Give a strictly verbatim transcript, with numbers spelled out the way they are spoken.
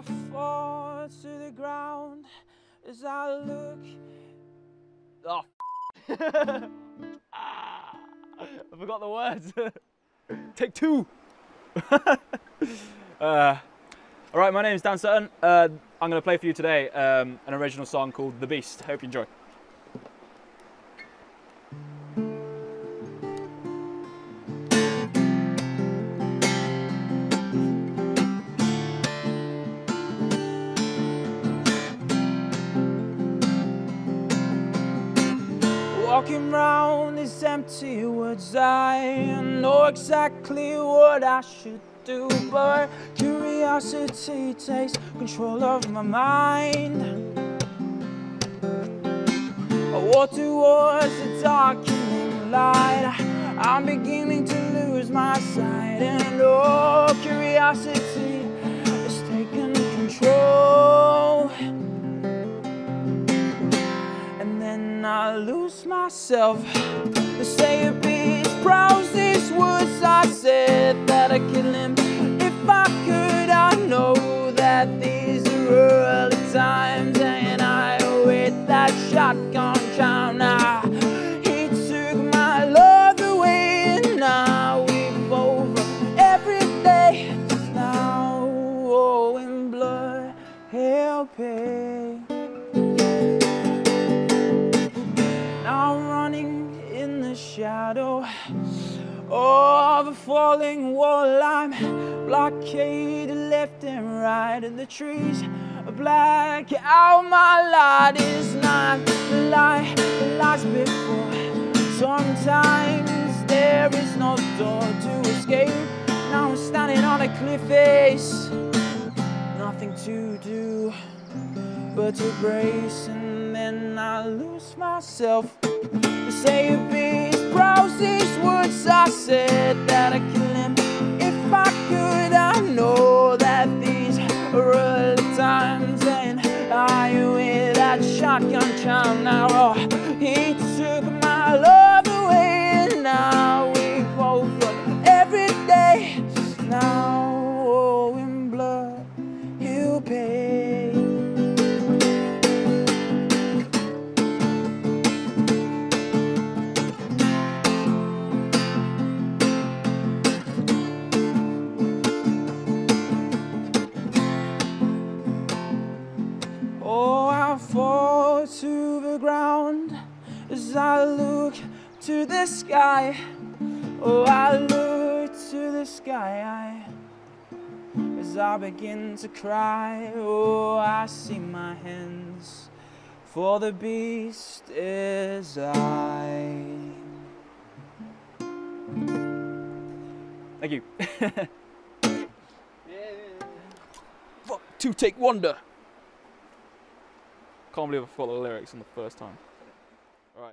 I fall to the ground as I look. Oh, ah, I forgot the words. Take two. uh, all right, my name is Dan Sutton. Uh, I'm going to play for you today um, an original song called The Beast. Hope you enjoy. Walking round these empty woods, I know exactly what I should do, but curiosity takes control of my mind. I walk towards the darkening light. I'm beginning to lose my sight, and oh, curiosity is taking control. I lose myself. They say a beast prowls these woods. I said that I'd kill him if I could. I know that these are early times, and I with that shotgun chime. Now he took my love away, and now we've over every day. Now oh, in blood, hell pay. Shadow of a falling wall, I'm blockaded left and right, and the trees are black out. My light is not the light that lies before. Sometimes there is no door to escape. Now I'm standing on a cliff face, nothing to do but to brace, and then I lose myself. They say a beast prowls these woods. I said that I'd kill him if I could. I know that these are early times, and I with that shotgun chime. Now oh, he took my love away, and now we both look every day. Now oh, in blood he'll pay. Fall to the ground as I look to the sky. Oh, I look to the sky as I begin to cry. Oh, I see my hands, for the beast is I. Thank you. Yeah. Fuck, two take wonder. Can't believe I forgot the lyrics on the first time.